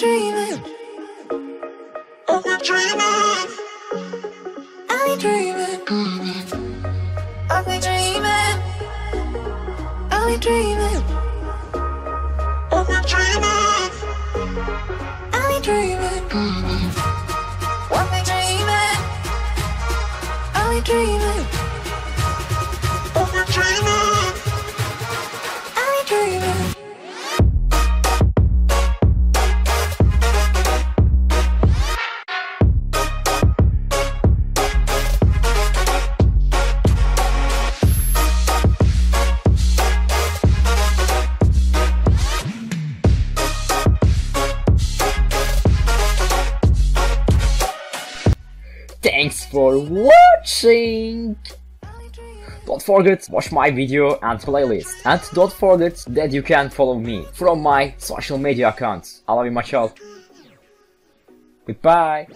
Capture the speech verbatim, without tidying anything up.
dreaming? Are we dreaming? Are we dreaming? Are we dreaming? Are we dreaming? Are we dreaming? Are we dreaming? Are we dreaming? Are we dreaming? Are we dreaming? Are we dreaming? Thanks for watching! Don't forget to watch my video and playlist, and don't forget that you can follow me from my social media accounts. I love you, my child. Goodbye!